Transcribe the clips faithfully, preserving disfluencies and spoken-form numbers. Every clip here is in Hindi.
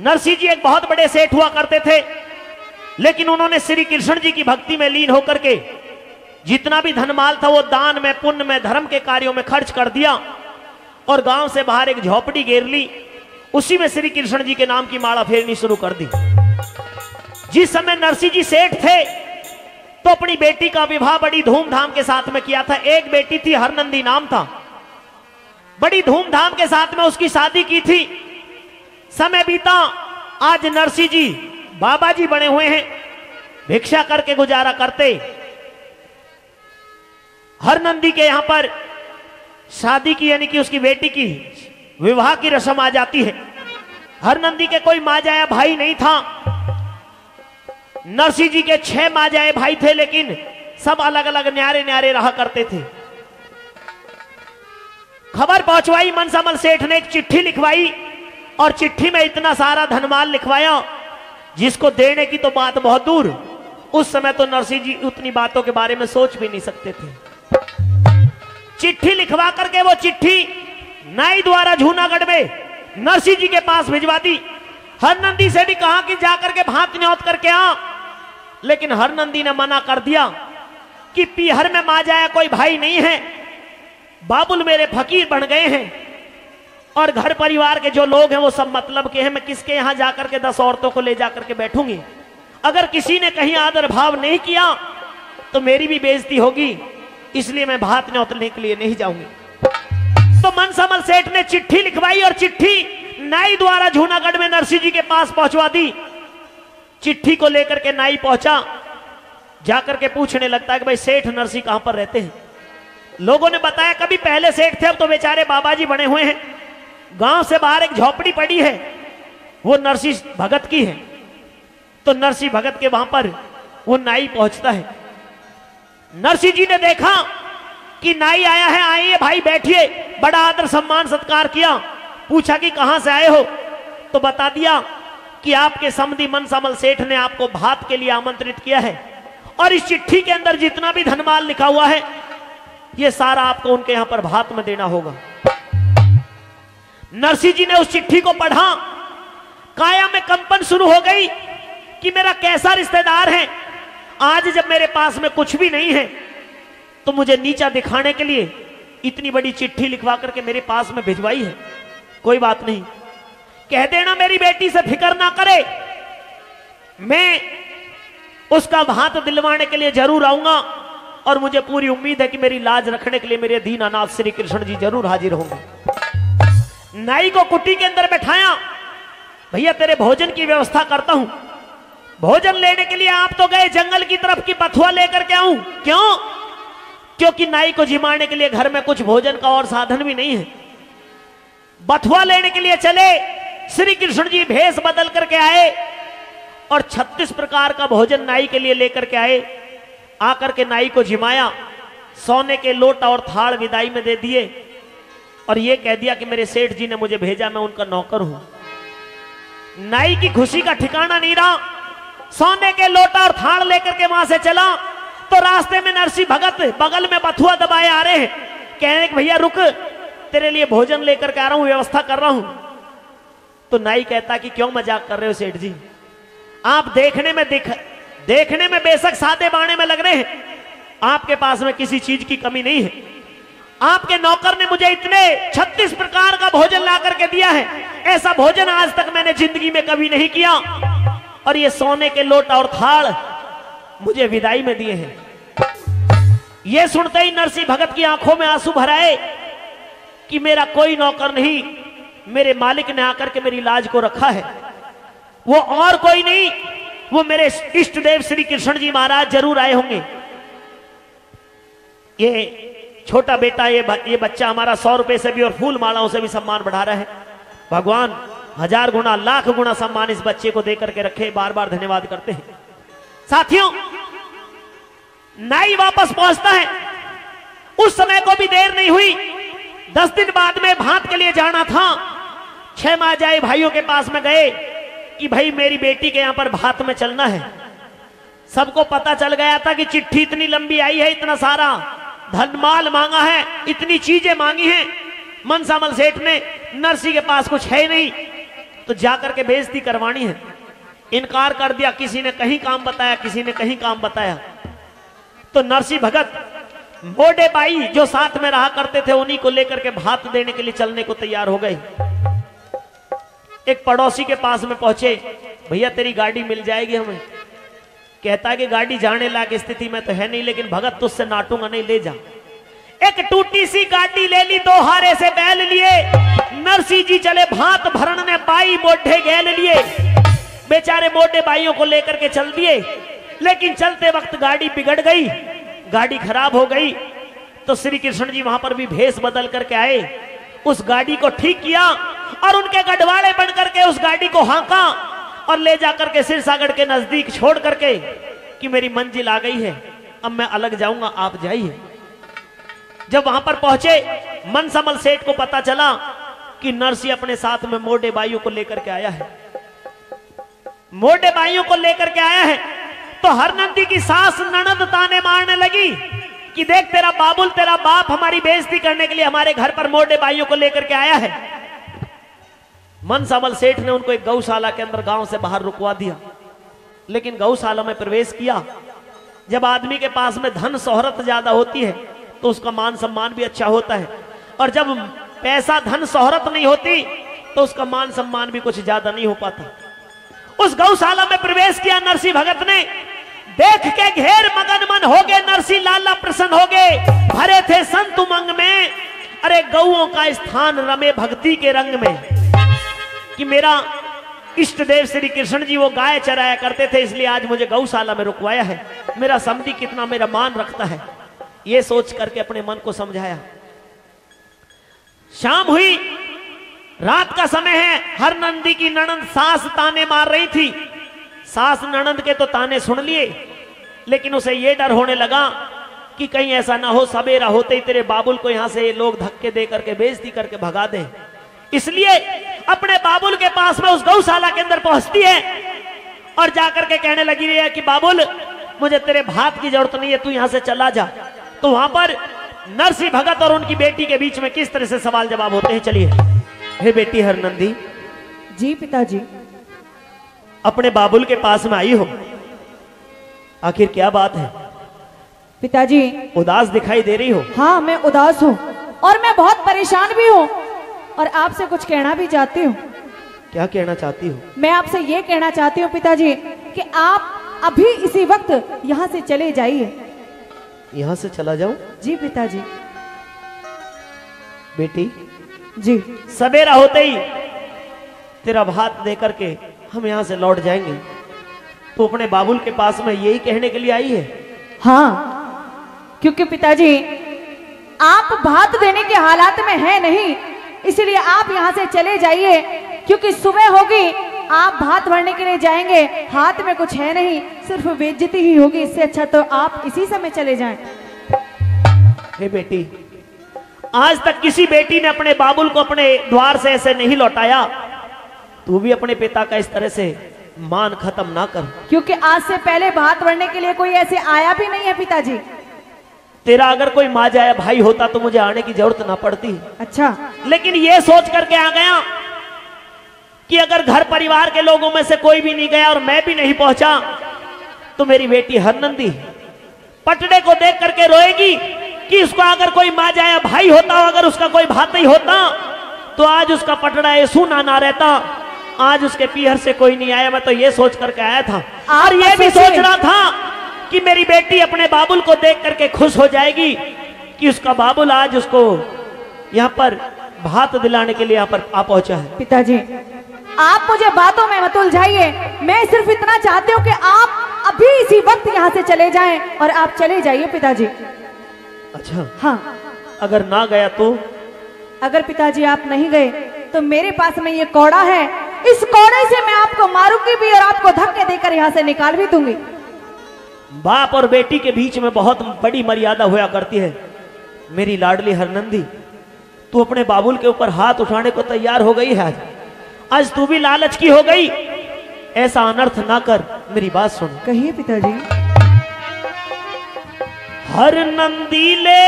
नरसी जी एक बहुत बड़े सेठ हुआ करते थे, लेकिन उन्होंने श्री कृष्ण जी की भक्ति में लीन होकर के जितना भी धनमाल था वो दान में, पुण्य में, धर्म के कार्यों में खर्च कर दिया और गांव से बाहर एक झोपड़ी घेर ली, उसी में श्री कृष्ण जी के नाम की माला फेरनी शुरू कर दी। जिस समय नरसी जी सेठ थे तो अपनी बेटी का विवाह बड़ी धूमधाम के साथ में किया था। एक बेटी थी, हरनंदी नाम था, बड़ी धूमधाम के साथ में उसकी शादी की थी। समय बीता, आज नरसी जी बाबा जी बने हुए हैं, भिक्षा करके गुजारा करते। हरनंदी के यहां पर शादी की यानी कि उसकी बेटी की विवाह की रस्म आ जाती है। हरनंदी के कोई माजाया भाई नहीं था, नरसी जी के छह माजाए भाई थे, लेकिन सब अलग अलग न्यारे न्यारे रहा करते थे। खबर पहुंचवाई मनसामल सेठ ने, एक चिट्ठी लिखवाई और चिट्ठी में इतना सारा धनमाल लिखवाया जिसको देने की तो बात बहुत दूर। उस समय तो नरसी जी उतनी बातों के बारे में सोच भी नहीं सकते थे। चिट्ठी लिखवा करके वो चिट्ठी नाई द्वारा जूनागढ़ में नरसी जी के पास भिजवा दी। हरनंदी से भी कहा कि जाकर के भांत न्योत करके आ, लेकिन हरनंदी ने मना कर दिया कि पीहर में माजाया कोई भाई नहीं है, बाबुल मेरे फकीर बन गए हैं और घर परिवार के जो लोग हैं वो सब मतलब के हैं। मैं किसके यहां जाकर के दस औरतों को ले जाकर के बैठूंगी, अगर किसी ने कहीं आदर भाव नहीं किया तो मेरी भी बेइज्जती होगी, इसलिए मैं भात में उतरने के लिए नहीं जाऊंगी। तो मनसामल सेठ ने चिट्ठी लिखवाई और चिट्ठी नाई द्वारा जूनागढ़ में नरसी जी के पास पहुंचवा दी। चिट्ठी को लेकर के नाई पहुंचा, जाकर के पूछने लगता है कि भाई सेठ नरसी कहां पर रहते हैं। लोगों ने बताया कभी पहले सेठ थे, अब तो बेचारे बाबा जी बने हुए हैं, गांव से बाहर एक झोपड़ी पड़ी है, वो नरसी भगत की है। तो नरसी भगत के वहां पर वो नाई पहुंचता है। नरसी जी ने देखा कि नाई आया है, आइए भाई बैठिए, बड़ा आदर सम्मान सत्कार किया। पूछा कि कहां से आए हो, तो बता दिया कि आपके समधी मनसामल सेठ ने आपको भात के लिए आमंत्रित किया है और इस चिट्ठी के अंदर जितना भी धनमाल लिखा हुआ है ये सारा आपको उनके यहां पर भात में देना होगा। नरसी जी ने उस चिट्ठी को पढ़ा, काया में कंपन शुरू हो गई कि मेरा कैसा रिश्तेदार है, आज जब मेरे पास में कुछ भी नहीं है तो मुझे नीचा दिखाने के लिए इतनी बड़ी चिट्ठी लिखवा करके मेरे पास में भिजवाई है। कोई बात नहीं, कह देना मेरी बेटी से फिक्र ना करे, मैं उसका भात दिलवाने के लिए जरूर आऊंगा और मुझे पूरी उम्मीद है कि मेरी लाज रखने के लिए मेरे दीनानाथ श्री कृष्ण जी जरूर हाजिर होंगे। नाई को कुटी के अंदर बैठाया, भैया तेरे भोजन की व्यवस्था करता हूं। भोजन लेने के लिए आप तो गए जंगल की तरफ की पथुआ लेकर के आऊं, क्यों? क्योंकि नाई को जिमाने के लिए घर में कुछ भोजन का और साधन भी नहीं है। बथुआ लेने के लिए चले, श्री कृष्ण जी भेष बदल करके आए और छत्तीस प्रकार का भोजन नाई के लिए लेकर के आए। आकर के नाई को जिमाया, सोने के लोटा और थाल विदाई में दे दिए और यह कह दिया कि मेरे सेठ जी ने मुझे भेजा, मैं उनका नौकर हूं। नाई की खुशी का ठिकाना नहीं रहा, सोने के लोटा और थाल लेकर के वहां से चला तो रास्ते में नरसी भगत बगल में बथुआ दबाए आ रहे हैं, कहने के भैया रुक, तेरे लिए भोजन लेकर के आ रहा हूं, व्यवस्था कर रहा हूं। तो नाई कहता कि क्यों मजाक कर रहे हो सेठ जी, आप देखने में दिख देखने में बेशक सादे बाने में लग रहे हैं, आपके पास में किसी चीज की कमी नहीं है। आपके नौकर ने मुझे इतने छत्तीस प्रकार का भोजन ला करके दिया है, ऐसा भोजन आज तक मैंने जिंदगी में कभी नहीं किया और ये सोने के लोट और थाल मुझे विदाई में दिए हैं। ये सुनते ही नरसी भगत की आंखों में आंसू भर आए कि मेरा कोई नौकर नहीं, मेरे मालिक ने आकर के मेरी लाज को रखा है। वो और कोई नहीं, वो मेरे इष्ट देव श्री कृष्ण जी महाराज जरूर आए होंगे। ये छोटा बेटा, ये ये बच्चा हमारा सौ रुपए से भी और फूल मालाओं से भी सम्मान बढ़ा रहा है। भगवान हजार गुना लाख गुना सम्मान इस बच्चे को देकर के रखे, बार बार धन्यवाद करते हैं। साथियों, नाई वापस पहुंचता है, उस समय को भी देर नहीं हुई, दस दिन बाद में भात के लिए जाना था। छह माजाए भाइयों के पास में गए कि भाई मेरी बेटी के यहां पर भात में चलना है। सबको पता चल गया था कि चिट्ठी इतनी लंबी आई है, इतना सारा धनमाल मांगा है, इतनी चीजें मांगी हैं। मनसामल सेठ ने, नरसी के पास कुछ है नहीं, तो जाकर के बेइज्जती करवानी है। इनकार कर दिया, किसी ने कहीं काम बताया, किसी ने कहीं काम बताया। तो नरसी भगत मोटे भाई जो साथ में रहा करते थे उन्हीं को लेकर के भात देने के लिए चलने को तैयार हो गए। एक पड़ोसी के पास में पहुंचे, भैया तेरी गाड़ी मिल जाएगी हमें। कहता है कि गाड़ी जाने लायक स्थिति में तो है नहीं, लेकिन भगत तुझसे नाटूंगा नहीं, ले जा। एक टूटी सी गाड़ी ले ली, दो हारे से बैल लिए नरसी जी चले भात भरने। बाई मोटे गैल लिए, बेचारे मोटे भाइयों को लेकर के चल दिए, लेकिन चलते वक्त गाड़ी बिगड़ गई, गाड़ी खराब हो गई। तो श्री कृष्ण जी वहां पर भी भेष बदल करके आए, उस गाड़ी को ठीक किया और उनके गढ़वाले बन करके उस गाड़ी को हांका और ले जाकर के सिरसागढ़ के नजदीक छोड़ करके कि मेरी मंजिल आ गई है, अब मैं अलग जाऊंगा, आप जाइए। जब वहां पर पहुंचे मनसामल सेठ को पता चला कि नरसी अपने साथ में मोटे भाइयों को लेकर के आया है, मोटे भाइयों को लेकर के आया है। तो हरनंदी की सास ननद ताने मारने लगी कि देख तेरा बाबुल, तेरा बाप हमारी बेइज्जती करने के लिए हमारे घर पर मोटे भाइयों को लेकर के आया है। मनसामल सेठ ने उनको एक गौशाला के अंदर गांव से बाहर रुकवा दिया, लेकिन गौशाला में प्रवेश किया। जब आदमी के पास में धन शोहरत ज्यादा होती है तो उसका मान सम्मान भी अच्छा होता है, और जब पैसा धन शोहरत नहीं होती तो उसका मान सम्मान भी कुछ ज्यादा नहीं हो पाता। उस गौशाला में प्रवेश किया नरसी भगत ने, देख के घेर मगन मन हो गए नरसी लाला प्रसन्न हो गए। भरे थे संत उमंग में, अरे गौओं का स्थान रमे भक्ति के रंग में, कि मेरा इष्ट देव श्री कृष्ण जी वो गाय चराया करते थे, इसलिए आज मुझे गौशाला में रुकवाया है। मेरा समधी कितना मेरा मान रखता है, ये सोच करके अपने मन को समझाया। शाम हुई, रात का समय है। हरनंदी की ननंद सास ताने मार रही थी। सास ननंद के तो ताने सुन लिए, लेकिन उसे ये डर होने लगा कि कहीं ऐसा ना हो सवेरा होते ही तेरे बाबुल को यहां से ये लोग धक्के दे करके बेइज्जती करके भगा दें। इसलिए अपने बाबुल के पास में उस गौशाला के अंदर पहुंचती है और जाकर के कहने लगी है कि बाबुल मुझे तेरे भात की जरूरत नहीं है, तू यहां से चला जा। तो वहां पर नरसी भगत और उनकी बेटी के बीच में किस तरह से सवाल जवाब होते हैं, चलिए। हे बेटी हरनंदी जी, पिताजी अपने बाबुल के पास में आई हो, आखिर क्या बात है? पिताजी उदास दिखाई दे रही हो। हाँ, मैं उदास हूँ और मैं बहुत परेशान भी हूँ, और आपसे कुछ कहना भी चाहती हूँ। क्या कहना चाहती हूँ? मैं आपसे ये कहना चाहती हूँ पिताजी कि आप अभी इसी वक्त यहाँ से चले जाइए। यहाँ से चला जाऊं? जी पिताजी। बेटी जी, सवेरा होते ही तेरा भात दे करके हम यहाँ से लौट जाएंगे। तो अपने बाबुल के पास में यही कहने के लिए आई है? हाँ, क्योंकि पिताजी आप भात देने के हालात में हैं नहीं, इसलिए आप यहाँ से चले जाइए, क्योंकि सुबह होगी, आप भात भरने के लिए जाएंगे, हाथ में कुछ है नहीं, सिर्फ बेइज्जती ही होगी। इससे अच्छा तो आप इसी समय चले जाएं। हे बेटी, आज तक किसी बेटी ने अपने बाबुल को अपने द्वार से ऐसे नहीं लौटाया, तू भी अपने पिता का इस तरह से मान खत्म ना कर। क्योंकि आज से पहले भात भरने के लिए कोई ऐसे आया भी नहीं है पिताजी। तेरा अगर कोई माँ जाया भाई होता तो मुझे आने की जरूरत ना पड़ती। अच्छा, लेकिन ये सोच करके आ गया कि अगर घर परिवार के लोगों में से कोई भी नहीं गया और मैं भी नहीं पहुंचा तो मेरी बेटी हरनंदी पटड़े को देख करके रोएगी कि उसका अगर कोई माँ जाया भाई होता, अगर उसका कोई भाई होता तो आज उसका पटड़ा ये सूना ना रहता। आज उसके पीहर से कोई नहीं आया। मैं तो ये सोच करके आया था और ये भी सोच रहा था कि मेरी बेटी अपने बाबुल को देख करके खुश हो जाएगी कि उसका बाबुल आज उसको यहाँ पर भात दिलाने के लिए यहाँ पर आ पहुंचा है। पिताजी आप मुझे बातों में मत उलझाइए, मैं सिर्फ इतना चाहती हूँ कि आप अभी इसी वक्त यहाँ से चले जाएं, और आप चले जाइए पिताजी। अच्छा। हाँ, अगर ना गया तो? अगर पिताजी आप नहीं गए तो मेरे पास में ये कोड़ा है, इस कोड़े से मैं आपको मारूंगी भी और आपको धक्के देकर यहाँ से निकाल भी दूंगी। बाप और बेटी के बीच में बहुत बड़ी मर्यादा हुआ करती है। मेरी लाडली हरनंदी, तू अपने बाबुल के ऊपर हाथ उठाने को तैयार हो गई है। आज आज तू भी लालच की हो गई। ऐसा अनर्थ ना कर, मेरी बात सुन। कहिए पिताजी। हरनंदी ले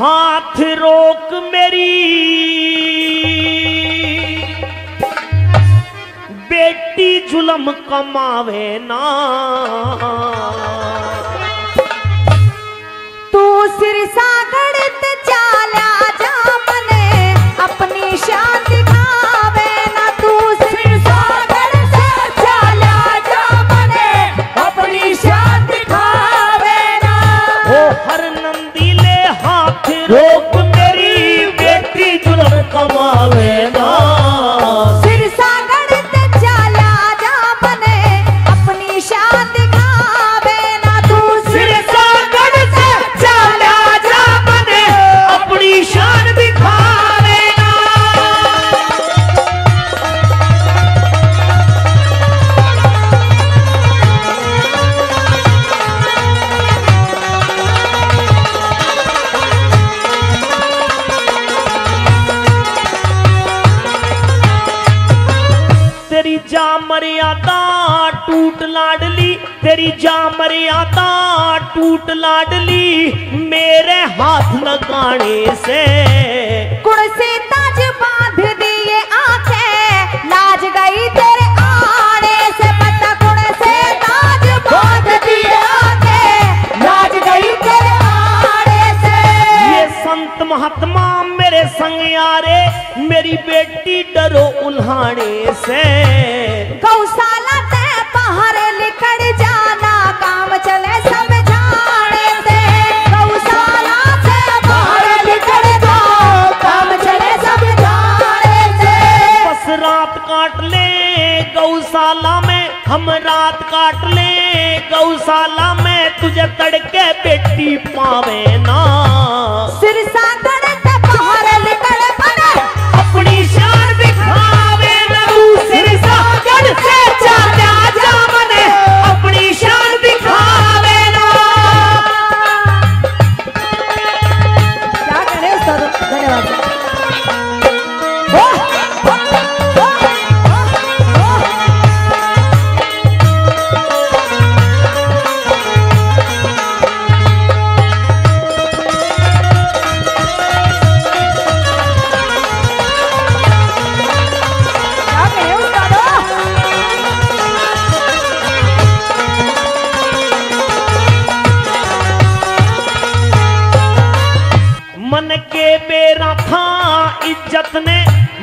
हाथ रोक मेरी बेटी जुलम कमावे ना, तू सिरसागढ़ ते चला जा मने अपनी शान दिखावे ना, तू सिरसागढ़ ते चला जा मने अपनी शान दिखावे ना। ओ हरनंदी ले हाथ रोक मेरी बेटी जुलम कमावे ना, तेरी जा मर्यादा टूट लाडली मेरे हाथ लगाने से, कुर्सी ताज बांध दिए आंखें लाज गई तेरे आने से, पता कुर्सी ताज बांध दिए आंखें लाज गई तेरे आने से। ये संत महात्मा मेरे संग यारे मेरी बेटी डरो उल्हाने से, गौशाला ते पहाड़े लिखड़ जाना काम चले समझाने से, गौशाला से पहाड़े लिखड़ जा काम चले समझाने से। बस रात काट ले गौशाला में हम, रात काट ले गौशाला में तुझे तड़के बेटी पावे ना, सिरसागढ़ ते पहाड़े लिखड़ बने अपनी शान दिखावे ना, सिरसागढ़ से चला जा मने अपनी शान दिखावे ना। क्या करे सर, धन्यवाद। इज्जत ने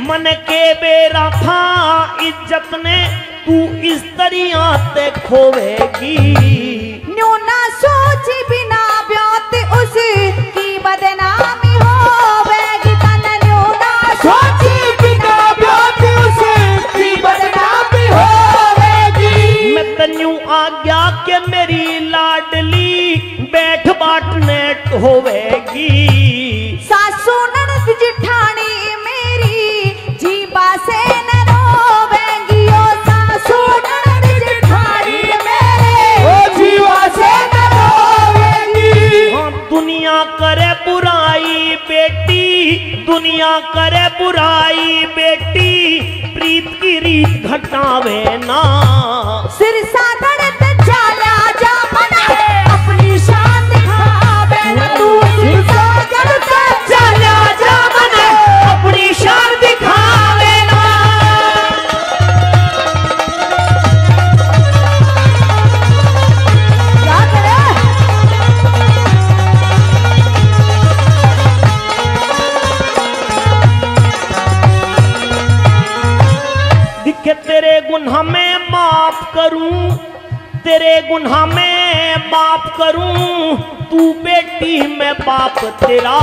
मन के बेरा था इज्जत ने, तू इस तरिया ते खोवेगी, न्यू ना सोची बिना ब्योत उसी की बदनामी होवेगी, तन न्यू ना सोची बिना ब्योत उसी की बदनामी होवेगी। मैं तन्यू आज्ञा के मेरी लाडली बैठ बाटने होवेगी, सासू ननद जिठानी मेरी जीबा से न रोवेगी, ओ सासू ननद जिठानी मेरी ओ जीबा से न रोवेगी। हाँ दुनिया करे बुराई बेटी, दुनिया करे बुराई बेटी प्रीत की रीत घटावे ना, सिरसागढ़ ते चला जा मने अपनी शान दिखावे ना, तू सिरसागढ़ ते चला जा मने अपनी शान दिखावे ना। क्या करे दिखे तेरे गुनाह में माफ करूं, तेरे गुनाह में माफ करूं, तू बेटी मैं बाप तेरा,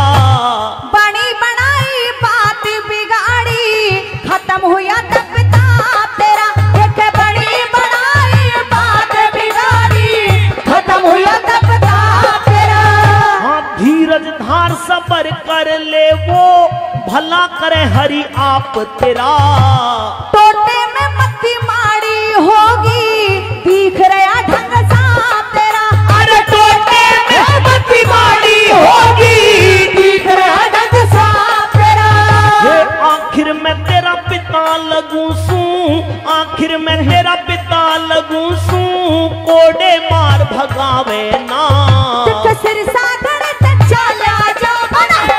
बनी बनाई बात बिगाड़ी खत्म हुआ तब ताप तेरा, एक बनी बनाई बात बिगाड़ी खत्म हुआ तब ताप तेरा। हाँ धीरज धार सबर कर ले वो भला करे हरि आप तेरा, टोटे में मत्ती मारी होगी दिख रहा ढंग सांप तेरा, अरे टोटे में मत्ती मारी होगी दिख रहा ढंग सांप तेरा। ये आखिर मैं तेरा पिता लगूं सू, आखिर मैं तेरा पिता लगूं सू, कोड़े मार भगावे ना, सिरसागढ़ ते चला जा मने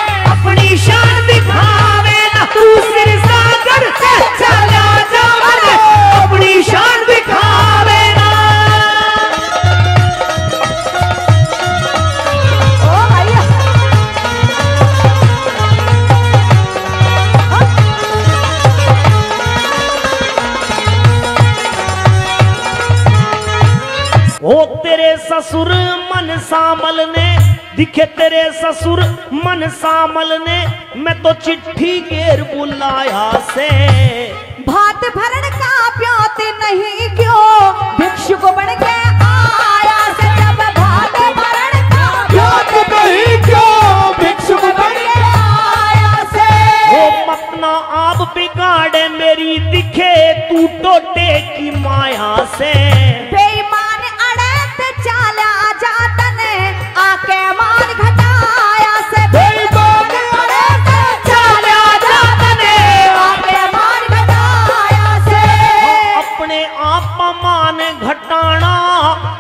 ससुर मनसामल ने, दिखे तेरे ससुर मनसामल ने, मैं तो चिट्ठी घेर बुलाया से। भात भरण का प्यात नहीं क्यों भिक्षुक बन के आया से। जब भात भरण का प्यात नहीं क्यों भिक्षुक बन के आया से। वो अपना आप बिगाड़े मेरी दिखे तू टोटे की माया से।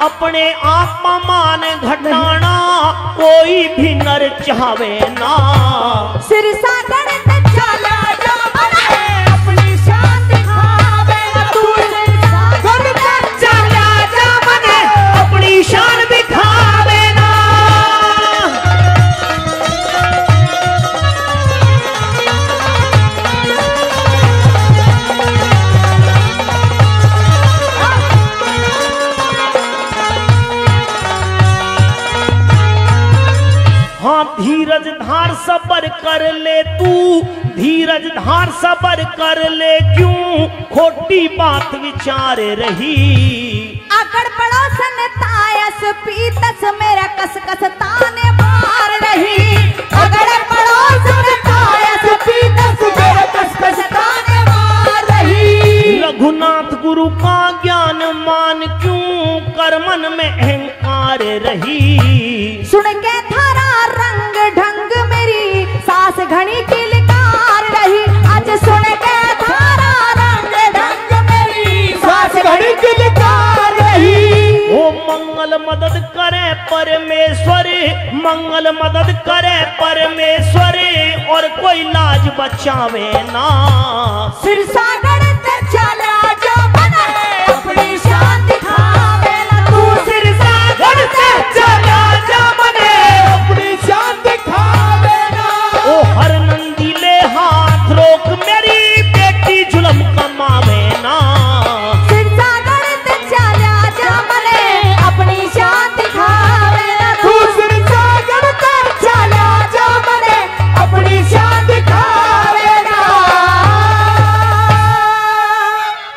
अपने आप मान घटाना कोई भी नर चाहवे ना। सिरसागढ़ चला जा मने अपनी शान दिखावे ना। तू सिरसागढ़ चला जा मने अपनी शान दिखावे ना। धीरज धार सबर कर ले तू, धीरज धार सबर कर ले, क्यों खोटी बात विचार रही। अगर पड़ोसन तायस पीतस मेरा कस कस ताने मार रही। अगर पड़ोसन तायस पीतस मेरा कस कस ताने मार रही। रघुनाथ गुरु का ज्ञान मान क्यों कर्मन में अहंकार रही। सुन के थारा रंग ढंग मेरी सास घनी किलकार रही। आज सुन के थारा रंग ढंग मेरी सास घनी किलकार रही। ओ मंगल मदद करे परमेश्वर, मंगल मदद करे परमेश्वर, और कोई लाज बचावे ना। सिरसागढ़